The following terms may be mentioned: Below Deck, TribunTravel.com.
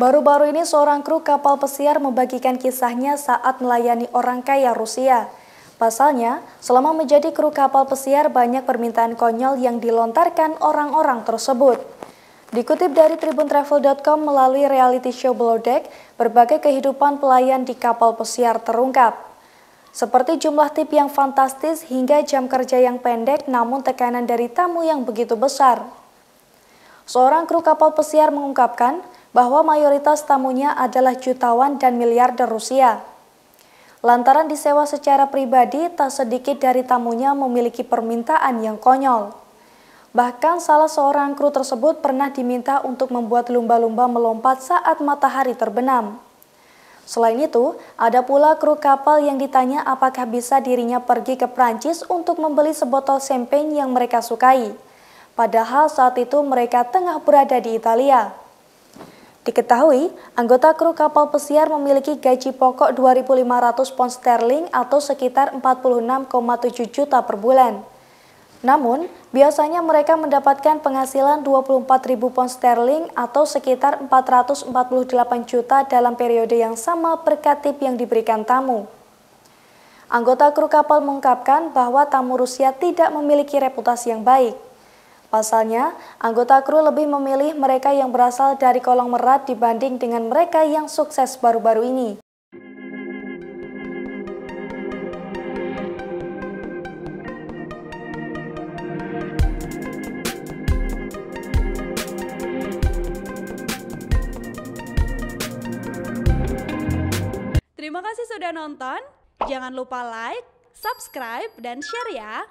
Baru-baru ini seorang kru kapal pesiar membagikan kisahnya saat melayani orang kaya Rusia. Pasalnya, selama menjadi kru kapal pesiar banyak permintaan konyol yang dilontarkan orang-orang tersebut. Dikutip dari TribunTravel.com melalui reality show Below Deck, berbagai kehidupan pelayan di kapal pesiar terungkap. Seperti jumlah tip yang fantastis hingga jam kerja yang pendek namun tekanan dari tamu yang begitu besar. Seorang kru kapal pesiar mengungkapkan bahwa mayoritas tamunya adalah jutawan dan miliarder Rusia. Lantaran disewa secara pribadi, tak sedikit dari tamunya memiliki permintaan yang konyol. Bahkan salah seorang kru tersebut pernah diminta untuk membuat lumba-lumba melompat saat matahari terbenam. Selain itu, ada pula kru kapal yang ditanya apakah bisa dirinya pergi ke Prancis untuk membeli sebotol champagne yang mereka sukai. Padahal saat itu mereka tengah berada di Italia. Diketahui, anggota kru kapal pesiar memiliki gaji pokok 2.500 pound sterling atau sekitar 46,7 juta per bulan. Namun, biasanya mereka mendapatkan penghasilan 24.000 pound sterling atau sekitar 448 juta dalam periode yang sama berkat tip yang diberikan tamu. Anggota kru kapal mengungkapkan bahwa tamu Rusia tidak memiliki reputasi yang baik. Pasalnya, anggota kru lebih memilih mereka yang berasal dari kolong merat dibanding dengan mereka yang sukses baru-baru ini. Terima kasih sudah nonton, jangan lupa like, subscribe, dan share ya!